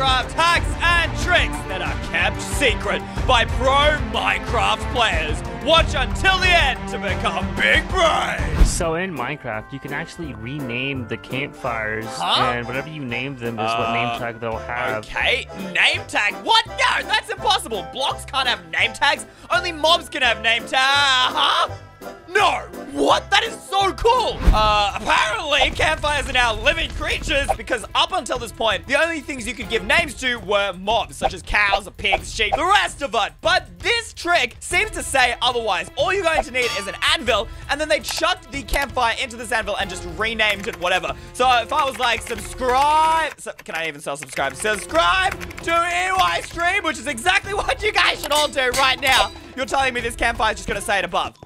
Minecraft hacks and tricks that are kept secret by pro Minecraft players. Watch until the end to become big brain. So in Minecraft, you can actually rename the campfires, and whatever you name them is what name tag they'll have. Okay, name tag? What? No, that's impossible. Blocks can't have name tags. Only mobs can have name tags. No! What? That is so cool! Apparently, campfires are now living creatures because up until this point, the only things you could give names to were mobs, such as cows, pigs, sheep, the rest of it. But this trick seems to say otherwise. All you're going to need is an anvil, and then they chucked the campfire into this anvil and just renamed it whatever. So if I was like, can I even sell subscribe? Subscribe to Eystreem, which is exactly what you guys should all do right now. You're telling me this campfire is just going to say it above.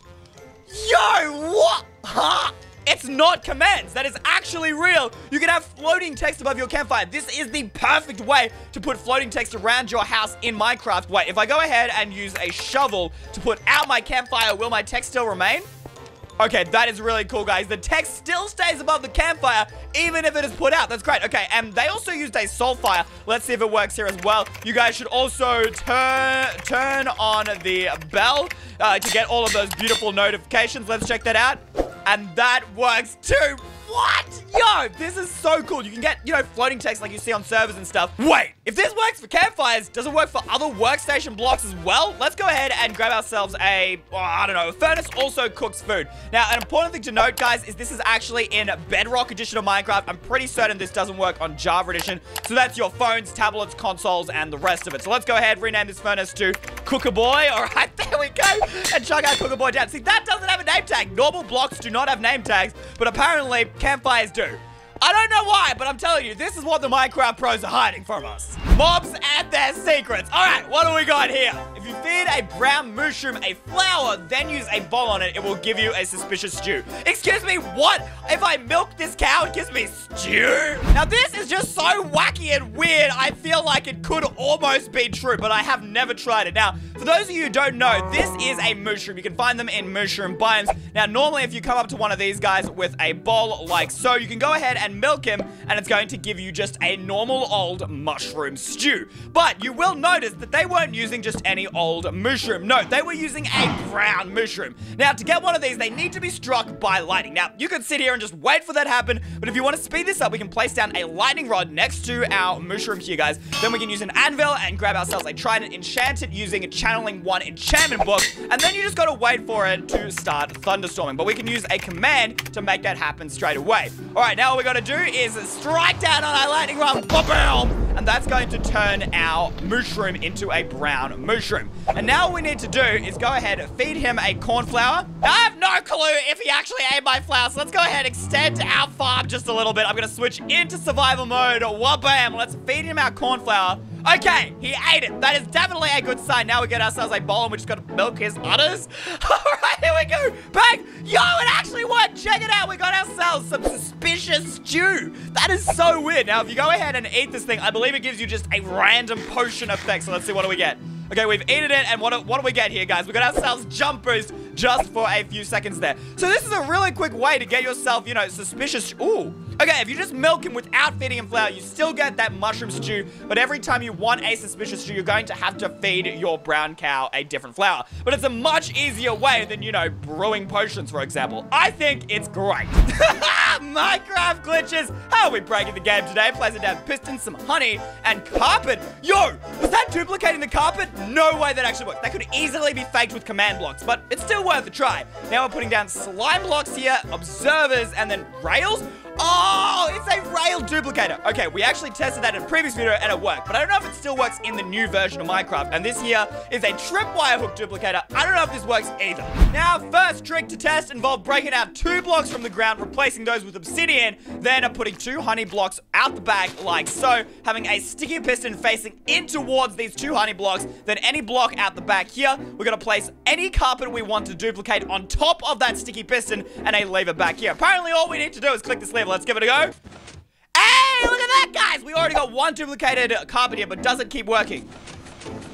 Yo, what? Huh? It's not commands. That is actually real. You can have floating text above your campfire. This is the perfect way to put floating text around your house in Minecraft. Wait, if I go ahead and use a shovel to put out my campfire, will my text still remain? Okay, that is really cool, guys. The text still stays above the campfire, even if it is put out. That's great. Okay, and they also used a soul fire. Let's see if it works here as well. You guys should also turn on the bell to get all of those beautiful notifications. Let's check that out. And that works too. What? Yo, this is so cool. You can get, floating text like you see on servers and stuff. Wait, if this works for campfires, does it work for other workstation blocks as well? Let's go ahead and grab ourselves a, a furnace also cooks food. Now, an important thing to note, guys, is this is actually in Bedrock Edition of Minecraft. I'm pretty certain this doesn't work on Java Edition. So that's your phones, tablets, consoles, and the rest of it. So let's go ahead, rename this furnace to Cooker Boy. All right, there we go. And chuck our Cooker Boy down. See, that doesn't have a name tag. Normal blocks do not have name tags, but apparently campfires do. I don't know why, but I'm telling you, this is what the Minecraft pros are hiding from us. Mobs and their secrets. All right, what do we got here? If you feed a brown mushroom a flour, then use a bowl on it, it will give you a suspicious stew. Excuse me, what? If I milk this cow, it gives me stew? Now, this is just so wacky and weird, I feel like it could almost be true, but I have never tried it. Now, for those of you who don't know, this is a mushroom. You can find them in mushroom biomes. Now, normally, if you come up to one of these guys with a bowl like so, you can go ahead and milk him, and it's going to give you just a normal old mushroom stew. But you will notice that they weren't using just any old mushroom. No, they were using a brown mushroom. Now, to get one of these, they need to be struck by lightning. Now, you could sit here and just wait for that to happen, but if you want to speed this up, we can place down a lightning rod next to our mushroom here, guys. Then we can use an anvil and grab ourselves a trident, enchant it using a channeling 1 enchantment book, and then you just got to wait for it to start thunderstorming. But we can use a command to make that happen straight away. All right, now all we got to do is strike down on our lightning rod, ba-boom! And that's going to turn our mushroom into a brown mushroom. And now what we need to do is go ahead and feed him a cornflower. Now, I have no clue if he actually ate my flower, so let's go ahead and extend our farm just a little bit. I'm gonna switch into survival mode, wha-bam. Let's feed him our cornflower. Okay, he ate it. That is definitely a good sign. Now we get ourselves a bowl and we just gotta milk his udders. All right, here we go. Bang! Yo, it actually worked. Check it out. We got ourselves some suspicious stew. That is so weird. Now, if you go ahead and eat this thing, I believe it gives you just a random potion effect. So let's see, what do we get? Okay, we've eaten it, and what do we get here, guys? We got ourselves jump boost just for a few seconds there. So this is a really quick way to get yourself, suspicious. Ooh. Okay, if you just milk him without feeding him flour, you still get that mushroom stew, but every time you want a suspicious stew, you're going to have to feed your brown cow a different flour. But it's a much easier way than, brewing potions, for example. I think it's great. Minecraft glitches. How are we breaking the game today? Place it down pistons, some honey, and carpet. Yo, was that duplicating the carpet? No way that actually worked. That could easily be faked with command blocks, but it's still worth a try. Now we're putting down slime blocks here, observers, and then rails. Oh, it's a rail duplicator. Okay, we actually tested that in a previous video and it worked, but I don't know if it still works in the new version of Minecraft. And this here is a tripwire hook duplicator. I don't know if this works either. Now, first trick to test involved breaking out 2 blocks from the ground, replacing those with obsidian, then putting 2 honey blocks out the back like so, having a sticky piston facing in towards these 2 honey blocks, then any block out the back here. We're gonna place any carpet we want to duplicate on top of that sticky piston and a lever back here. Apparently, all we need to do is click this lever. Let's give it a go. Hey, look at that, guys. We already got 1 duplicated carpet here, but doesn't keep working.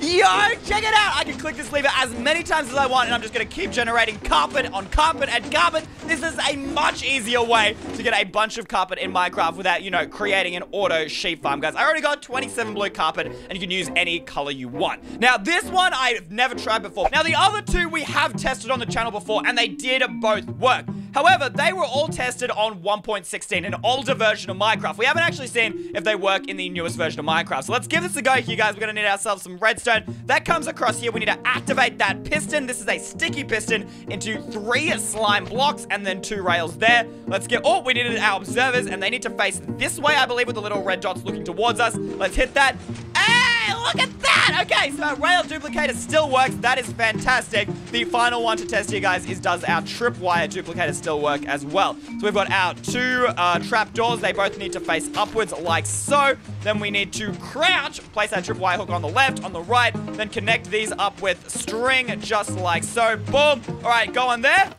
Yo, check it out. I can click this lever as many times as I want, and I'm just going to keep generating carpet on carpet and carpet. This is a much easier way to get a bunch of carpet in Minecraft without, you know, creating an auto sheep farm, guys. I already got 27 blue carpet, and you can use any color you want. Now, this one I've never tried before. Now, the other two we have tested on the channel before, and they did both work. However, they were all tested on 1.16, an older version of Minecraft. We haven't actually seen if they work in the newest version of Minecraft. So let's give this a go here, guys. We're going to need ourselves some redstone. That comes across here. We need to activate that piston. This is a sticky piston into 3 slime blocks and then 2 rails there. Let's get... Oh, we needed our observers, and they need to face this way, I believe, with the little red dots looking towards us. Let's hit that. Hey, look at that! Okay, so our rail duplicator still works. That is fantastic. The final one to test here, guys, is does our tripwire duplicator still work as well. So we've got our 2 trapdoors. They both need to face upwards like so. Then we need to crouch, place our tripwire hook on the left, on the right, then connect these up with string just like so. Boom. All right, go on there.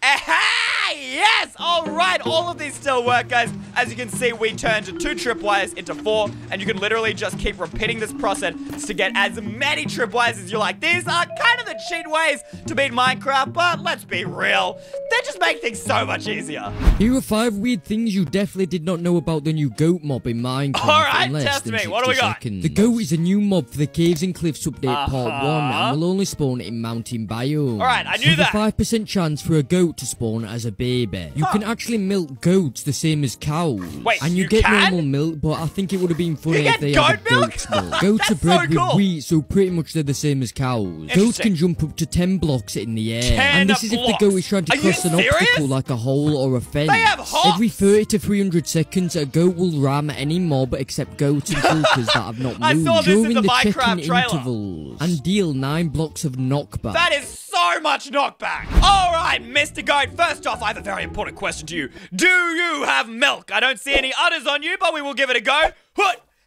Aha! Yes! All right, all of these still work, guys. As you can see, we turned 2 tripwires into 4, and you can literally just keep repeating this process to get as many tripwires as you like. These are kind of the cheat ways to beat Minecraft, but let's be real, they just make things so much easier. Here are 5 weird things you definitely did not know about the new goat mob in Minecraft. All right, test me. What do we got? Seconds. The goat is a new mob for the Caves and Cliffs Update Part 1 and will only spawn in mountain biomes. All right, I knew that. There's a 5% chance for a goat to spawn as a baby. You can actually milk goats the same as cows. Wait, and you get normal milk, but I think it would have been funny if they had goat's milk. Goats are bred with wheat, so pretty much they're the same as cows. Goats can jump up to 10 blocks in the air. And this is if the goat is trying to cross an obstacle like a hole or a fence. They have hops. Every 30 to 300 seconds, a goat will ram any mob except goats and filters that have not moved during the check-in intervals and deal 9 blocks of knockback. That is so much knockback. All right, Mr. Goat, first off, I have a very important question to you. Do you have milk? I don't see any udders on you, but we will give it a go.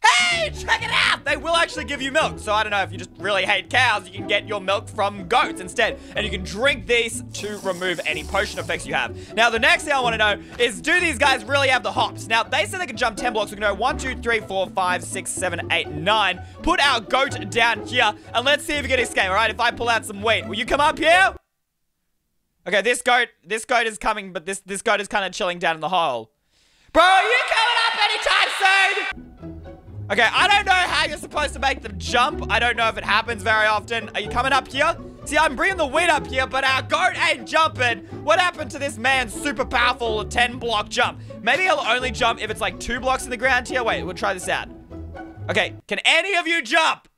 Hey, check it out! They will actually give you milk. So I don't know if you just really hate cows, you can get your milk from goats instead. And you can drink these to remove any potion effects you have. Now, the next thing I want to know is, do these guys really have the hops? Now, they said they can jump 10 blocks. We can go 1, 2, 3, 4, 5, 6, 7, 8, 9. Put our goat down here, and let's see if we can escape, all right? If I pull out some wheat, will you come up here? Okay, this goat is coming, but this goat is kind of chilling down in the hole. Bro, are you coming up anytime soon? Okay, I don't know how you're supposed to make them jump. I don't know if it happens very often. Are you coming up here? See, I'm bringing the wheat up here, but our goat ain't jumping. What happened to this man's super powerful 10-block jump? Maybe he'll only jump if it's like 2 blocks in the ground here. Wait, we'll try this out. Okay, can any of you jump?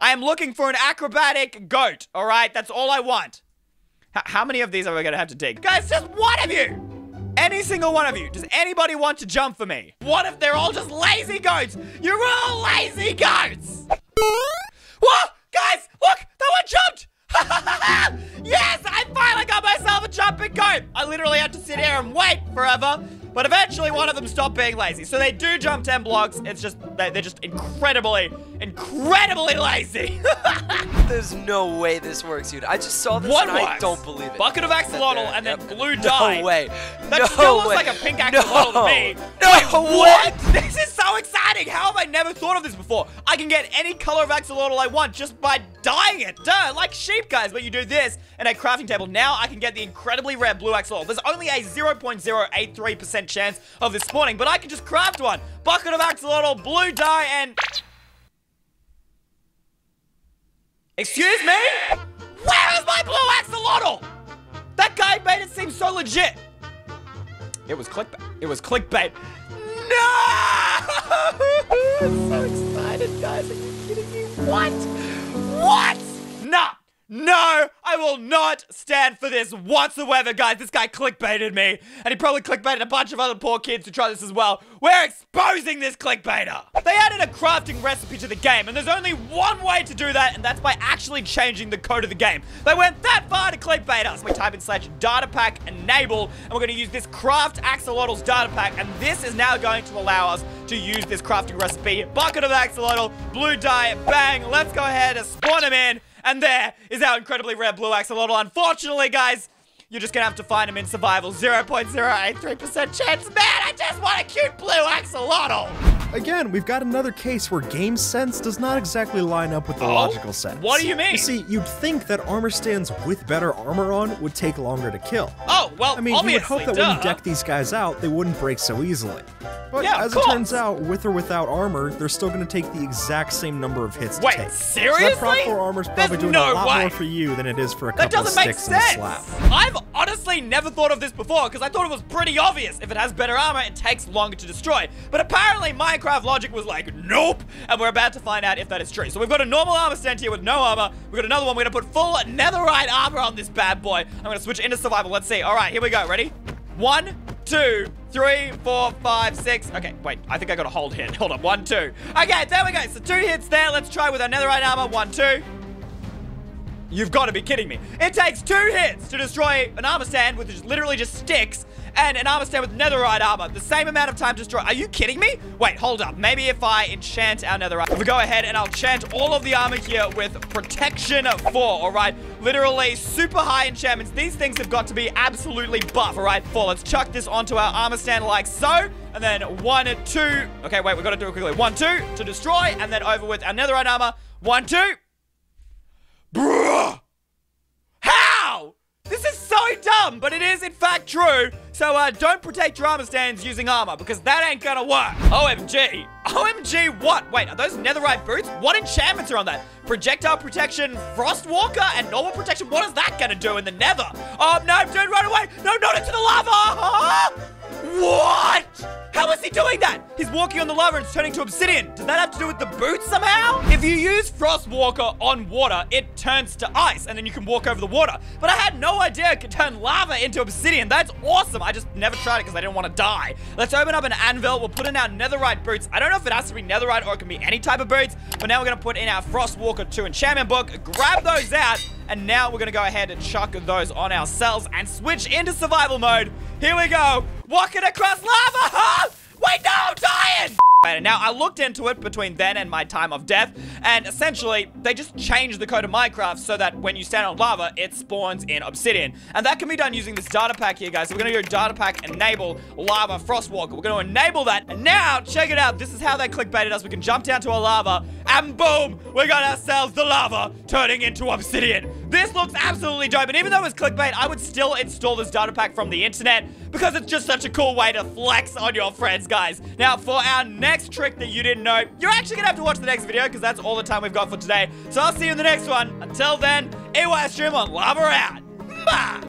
I am looking for an acrobatic goat, all right? That's all I want. How many of these are we going to have to dig? Guys, just one of you! Any single one of you. Does anybody want to jump for me? What if they're all just lazy goats? You're all lazy goats! Whoa! Guys, look! That one jumped! Yes! I finally got myself a jumping goat! I literally had to sit here and wait forever. But eventually one of them stopped being lazy. So they do jump 10 blocks. It's just, they're just incredibly lazy. There's no way this works, dude. I just saw this and I don't believe it. Bucket of axolotl and then blue dye. No way. That still looks like a pink axolotl to me. No way. What? This is so exciting. How have I never thought of this before? I can get any color of axolotl I want just by dyeing it. Duh, like sheep, guys. But you do this and a crafting table. Now I can get the incredibly rare blue axolotl. There's only a 0.083% chance of this spawning, but I can just craft one. Bucket of axolotl, blue dye, and... Excuse me? Where is my blue axolotl? That guy made it seem so legit. It was clickbait. It was clickbait. No! I'm so excited, guys. Are you kidding me? What? What? Nah. No, I will not stand for this whatsoever, guys. This guy clickbaited me, and he probably clickbaited a bunch of other poor kids who try this as well. We're exposing this clickbaiter. They added a crafting recipe to the game, and there's only one way to do that, and that's by actually changing the code of the game. They went that far to clickbait us. We type in /datapack enable, and we're going to use this craft axolotl's data pack, and this is now going to allow us to use this crafting recipe. Bucket of axolotl, blue dye, bang. Let's go ahead and spawn him in. And there is our incredibly rare blue axolotl. Unfortunately, guys, you're just going to have to find him in survival. 0.083% chance. Man, I just want a cute blue axolotl. Again, we've got another case where game sense does not exactly line up with the logical sense. What do you mean? You see, you'd think that armor stands with better armor on would take longer to kill. Oh, well, I mean, you would hope that when you deck these guys out, they wouldn't break so easily. But yeah, as it turns out, with or without armor, they're still going to take the exact same number of hits to take. Wait, seriously? So that Prop 4 armor's probably doing a lot more for you than it is for a couple of sticks and a slap. I've honestly never thought of this before, because I thought it was pretty obvious. If it has better armor, it takes longer to destroy. But apparently, Minecraft logic was like, nope, and we're about to find out if that is true. So we've got a normal armor stand here with no armor. We've got another one. We're going to put full netherite armor on this bad boy. I'm going to switch into survival. Let's see. All right, here we go. Ready? 1, 2, 3, 4, 5, 6. Okay, wait, I think I got a hold hit. Hold on, 1, 2. Okay, there we go. So 2 hits there. Let's try with our netherite armor. 1, 2. You've got to be kidding me. It takes 2 hits to destroy an armor stand with literally just sticks, and an armor stand with netherite armor. The same amount of time to destroy. Are you kidding me? Wait, hold up. Maybe if I enchant our netherite. If we go ahead and I'll enchant all of the armor here with Protection 4, all right? Literally super high enchantments. These things have got to be absolutely buff, all right? 4, let's chuck this onto our armor stand like so. And then 1 and 2. Okay, wait, we've got to do it quickly. 1, 2 to destroy, and then over with our netherite armor. 1, 2. Bruh! How? This is so dumb, but it is in fact true. So don't protect your armor stands using armor, because that ain't gonna work. OMG. OMG what? Wait, are those netherite boots? What enchantments are on that? Projectile protection, frostwalker, and normal protection. What is that gonna do in the nether? Oh no, dude, run away! No, not into the lava! What? How is he doing that? He's walking on the lava and it's turning to obsidian. Does that have to do with the boots somehow? If you use Frostwalker on water, it turns to ice and then you can walk over the water. But I had no idea it could turn lava into obsidian. That's awesome. I just never tried it because I didn't want to die. Let's open up an anvil. We'll put in our netherite boots. I don't know if it has to be netherite or it can be any type of boots. But now we're going to put in our Frostwalker 2 enchantment book. Grab those out. And now we're going to go ahead and chuck those on ourselves and switch into survival mode. Here we go. Walking across lava. Huh? Wait, no, I'm dying. Now, I looked into it between then and my time of death, and essentially, they just changed the code of Minecraft so that when you stand on lava, it spawns in obsidian. And that can be done using this data pack here, guys. So we're going to go data pack enable lava frostwalker. We're going to enable that, and now, check it out. This is how they clickbaited us. We can jump down to our lava, and boom, we got ourselves the lava turning into obsidian. This looks absolutely dope, and even though it's clickbait, I would still install this data pack from the internet because it's just such a cool way to flex on your friends, guys. Now, for our next trick that you didn't know, you're actually gonna have to watch the next video because that's all the time we've got for today. So I'll see you in the next one. Until then, Eystreem on lava out. Bye.